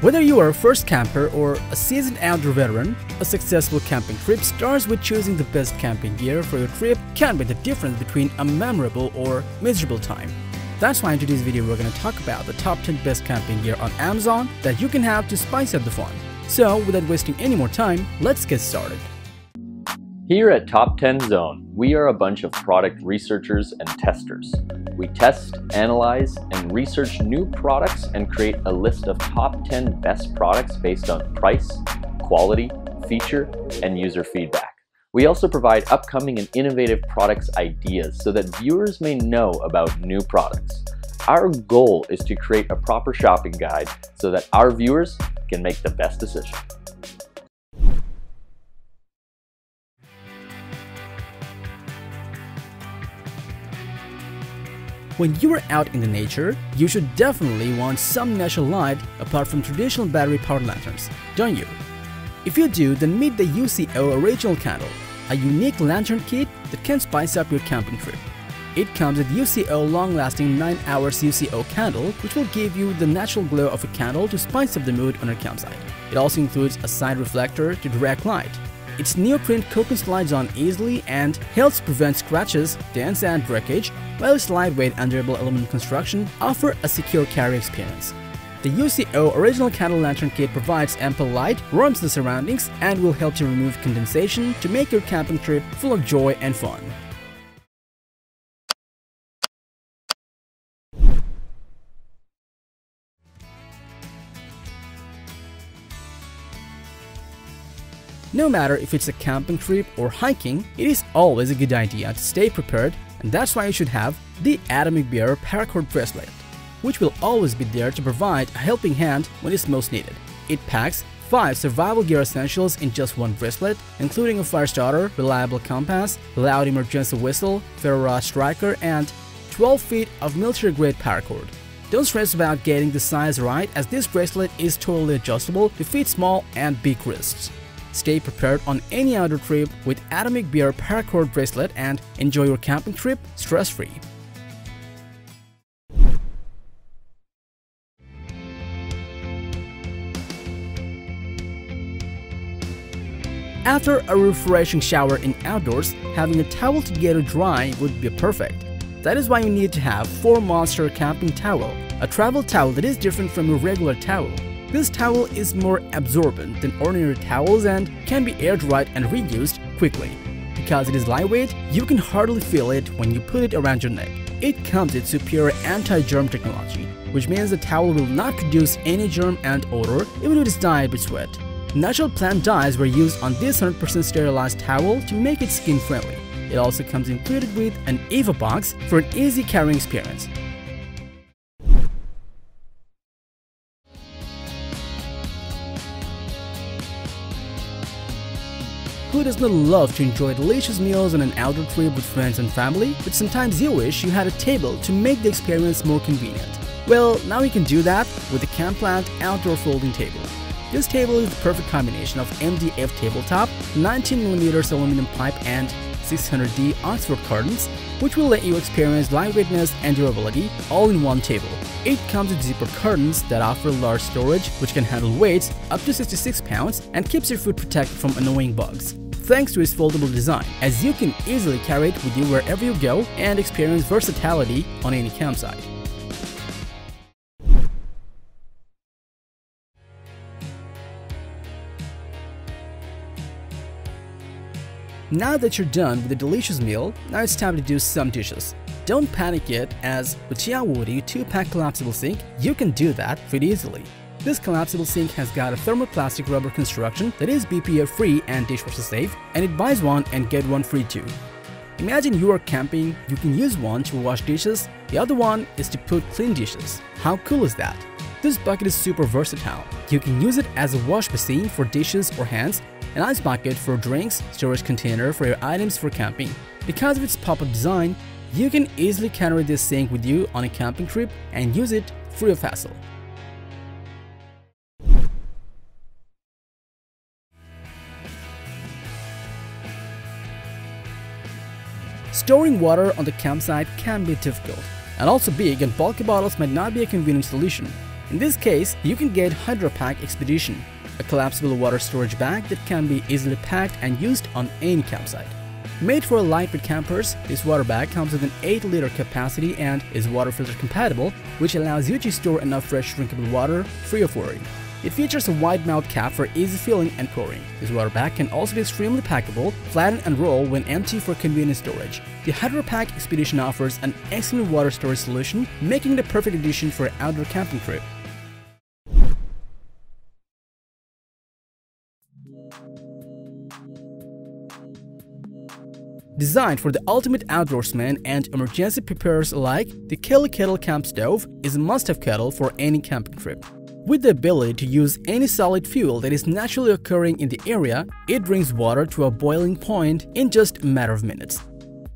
Whether you are a first camper or a seasoned outdoor veteran, a successful camping trip starts with choosing the best camping gear for your trip can be the difference between a memorable or miserable time. That's why in today's video we're going to talk about the top 10 best camping gear on Amazon that you can have to spice up the fun. So without wasting any more time, let's get started. Here at Top 10 Zone, we are a bunch of product researchers and testers. We test, analyze, and research new products and create a list of top 10 best products based on price, quality, feature, and user feedback. We also provide upcoming and innovative products ideas so that viewers may know about new products. Our goal is to create a proper shopping guide so that our viewers can make the best decision. When you are out in the nature, you should definitely want some natural light apart from traditional battery-powered lanterns, don't you? If you do, then meet the UCO Original Candle, a unique lantern kit that can spice up your camping trip. It comes with UCO long-lasting 9 hours UCO candle, which will give you the natural glow of a candle to spice up the mood on your campsite. It also includes a side reflector to direct light. Its neoprene coating slides on easily and helps prevent scratches, dents, and breakage, while its lightweight and durable aluminum construction offer a secure carry experience. The UCO Original Candle Lantern Kit provides ample light, warms the surroundings, and will help to remove condensation to make your camping trip full of joy and fun. No matter if it's a camping trip or hiking, it is always a good idea to stay prepared, and that's why you should have the Atomic Bear paracord bracelet, which will always be there to provide a helping hand when it's most needed. It packs 5 survival gear essentials in just one bracelet, including a fire starter, reliable compass, loud emergency whistle, ferro striker, and 12 feet of military-grade paracord. Don't stress about getting the size right, as this bracelet is totally adjustable to fit small and big wrists. Stay prepared on any outdoor trip with Atomic Bear paracord bracelet and enjoy your camping trip stress-free. After a refreshing shower in outdoors, having a towel to get it dry would be perfect. That is why you need to have 4Monster Camping Towel, a travel towel that is different from your regular towel. This towel is more absorbent than ordinary towels and can be air-dried and reused quickly. Because it is lightweight, you can hardly feel it when you put it around your neck. It comes with superior anti-germ technology, which means the towel will not produce any germ and odor even if it is dyed with sweat. Natural plant dyes were used on this 100% sterilized towel to make it skin-friendly. It also comes included with an Eva box for an easy carrying experience. Who does not love to enjoy delicious meals on an outdoor trip with friends and family, but sometimes you wish you had a table to make the experience more convenient? Well, now you can do that with the CampLand Outdoor Folding Table. This table is the perfect combination of MDF tabletop, 19mm aluminum pipe, and 600D Oxford curtains, which will let you experience lightweightness and durability all in one table. It comes with zipper curtains that offer large storage, which can handle weights up to 66 pounds and keeps your food protected from annoying bugs, thanks to its foldable design, as you can easily carry it with you wherever you go and experience versatility on any campsite. Now that you're done with the delicious meal, now it's time to do some dishes. Don't panic yet, as with Tiawudi 2-pack collapsible sink, you can do that pretty easily. This collapsible sink has got a thermoplastic rubber construction that is BPA-free and dishwasher-safe, and it buys one and get one free too. Imagine you are camping, you can use one to wash dishes, the other one is to put clean dishes. How cool is that? This bucket is super versatile. You can use it as a wash basin for dishes or hands, an ice bucket for drinks, storage container for your items for camping. Because of its pop-up design, you can easily carry this sink with you on a camping trip and use it free of hassle. Storing water on the campsite can be difficult, and also big and bulky bottles might not be a convenient solution. In this case, you can get Hydrapak Expedition, a collapsible water storage bag that can be easily packed and used on any campsite. Made for lightweight campers, this water bag comes with an 8-liter capacity and is water filter compatible, which allows you to store enough fresh drinkable water free of worry. It features a wide mouth cap for easy filling and pouring. This water bag can also be extremely packable, flatten and roll when empty for convenient storage. The Hydrapak Expedition offers an excellent water storage solution, making it a perfect addition for an outdoor camping trip. Designed for the ultimate outdoorsman and emergency preparers alike, the Kelly Kettle Camp Stove is a must-have kettle for any camping trip. With the ability to use any solid fuel that is naturally occurring in the area, it brings water to a boiling point in just a matter of minutes.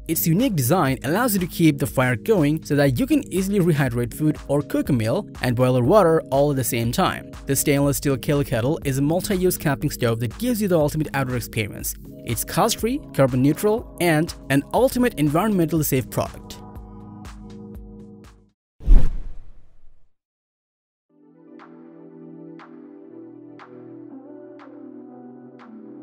Its unique design allows you to keep the fire going so that you can easily rehydrate food or cook a meal and boil the water all at the same time. The stainless steel Kelly Kettle is a multi-use camping stove that gives you the ultimate outdoor experience. It's cost-free, carbon neutral, and an ultimate environmentally safe product.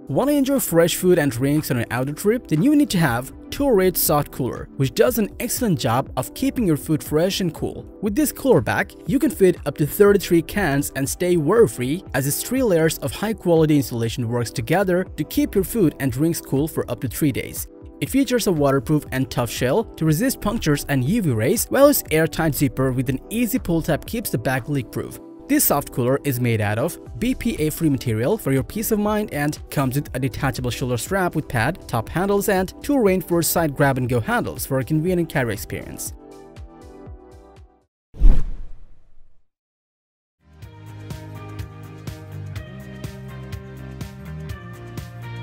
Want to enjoy fresh food and drinks on an outdoor trip? Then you need to have TOURIT Soft Cooler, which does an excellent job of keeping your food fresh and cool. With this cooler bag, you can fit up to 33 cans and stay worry-free, as its 3 layers of high-quality insulation works together to keep your food and drinks cool for up to 3 days. It features a waterproof and tough shell to resist punctures and UV rays, while its airtight zipper with an easy pull tab keeps the bag leak-proof. This soft cooler is made out of BPA-free material for your peace of mind and comes with a detachable shoulder strap with pad, top handles, and 2 reinforced side grab-and-go handles for a convenient carry experience.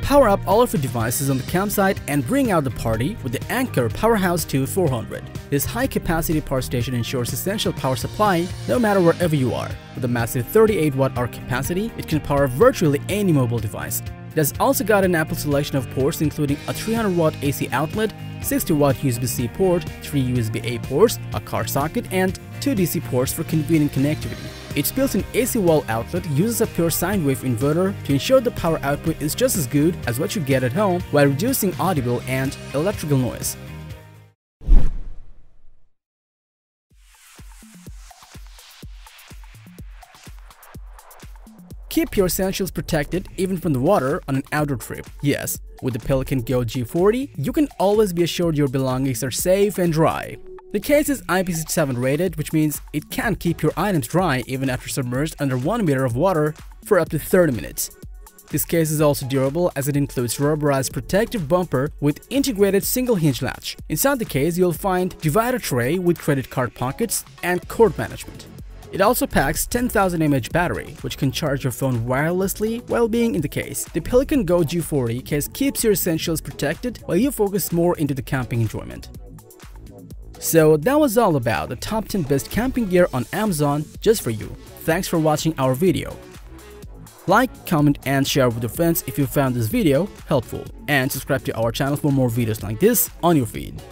Power up all of your devices on the campsite and bring out the party with the Anker Powerhouse 2400. This high-capacity power station ensures essential power supply no matter wherever you are. With a massive 38-watt-hour capacity, it can power virtually any mobile device. It has also got an ample selection of ports including a 300-watt AC outlet, 60-watt USB-C port, 3 USB-A ports, a car socket, and 2 DC ports for convenient connectivity. Its built-in AC wall outlet uses a pure sine wave inverter to ensure the power output is just as good as what you get at home while reducing audible and electrical noise. Keep your essentials protected even from the water on an outdoor trip. Yes, with the Pelican Go G40, you can always be assured your belongings are safe and dry. The case is IP67 rated, which means it can keep your items dry even after submerged under 1 meter of water for up to 30 minutes. This case is also durable as it includes rubberized protective bumper with integrated single hinge latch. Inside the case, you'll find divider tray with credit card pockets and cord management. It also packs 10,000 mAh battery, which can charge your phone wirelessly while being in the case. The Pelican Go G40 case keeps your essentials protected while you focus more into the camping enjoyment. So that was all about the top 10 best camping gear on Amazon just for you. Thanks for watching our video. Like, comment and share with your friends if you found this video helpful, and subscribe to our channel for more videos like this on your feed.